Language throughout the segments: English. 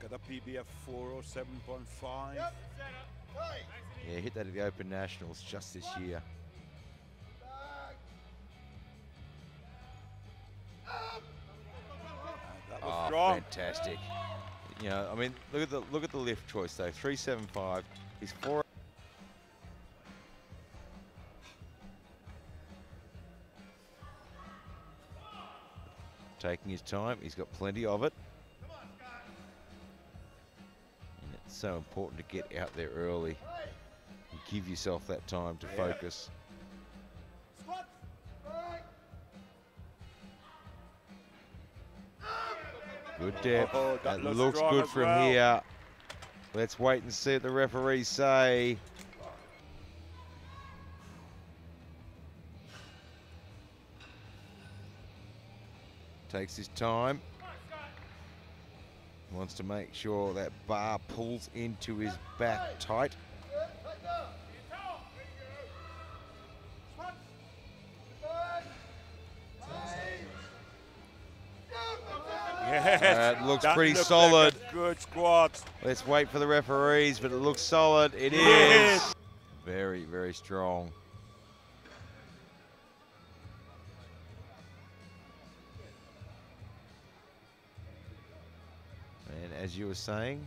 got a PBF 407.5. Yep, yeah, hit that at the Open Nationals just this year. That was strong. Fantastic. You know, I mean, look at the lift choice though. 375. He's 4. Taking his time. He's got plenty of it. Come on, Scott. And it's so important to get out there early and give yourself that time to focus. Good depth. Oh, that looks good from here. Let's wait and see what the referees say. Takes his time. Wants to make sure that bar pulls into his back tight. Yes. It looks pretty solid. Good squats. Let's wait for the referees, but it looks solid. It is. Very, very strong. And as you were saying,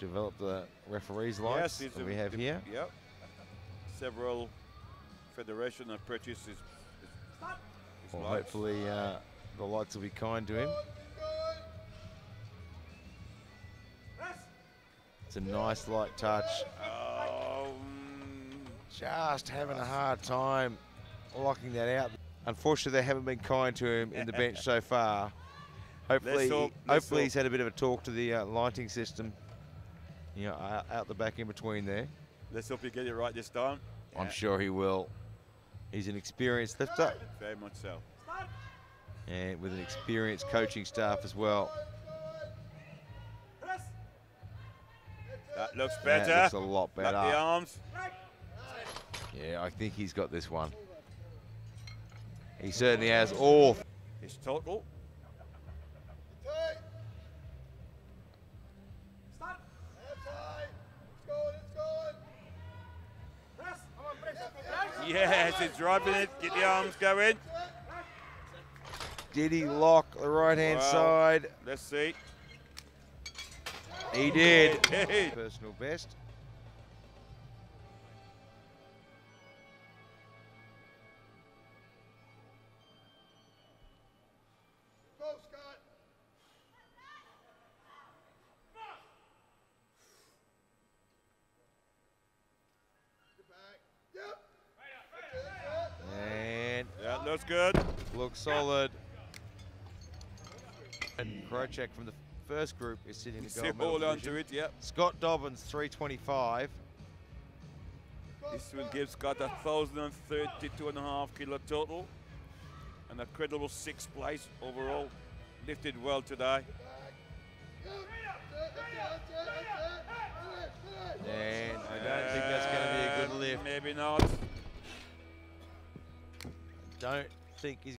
develop the referees' lights that we have here. Yep. Several federations have purchased his well, lights. Hopefully the lights will be kind to him. It's a nice light touch. Just having a hard time locking that out. Unfortunately, they haven't been kind to him in the bench so far. Hopefully he's had a bit of a talk to the lighting system. You know, out the back in between there. Let's hope you get it right this time. Yeah. I'm sure he will. He's an experienced lifter. Very much so. And with an experienced coaching staff as well. That looks better. That looks a lot better. Back the arms. Yeah, I think he's got this one. He certainly has all. His total. Start. Yes, he's driving it. Get the arms going. Did he lock the right-hand side? Let's see. He did. Personal best. Go, Scott. And that looks good. Looks solid. And Krochek from the first group is sitting in the gold medal division. Onto it, yep. Scott Dobbins, 325. This will give Scott 1,032.5 kilo total. An incredible 6th place overall. Lifted well today. And I don't think that's going to be a good lift. Maybe not. I don't think he's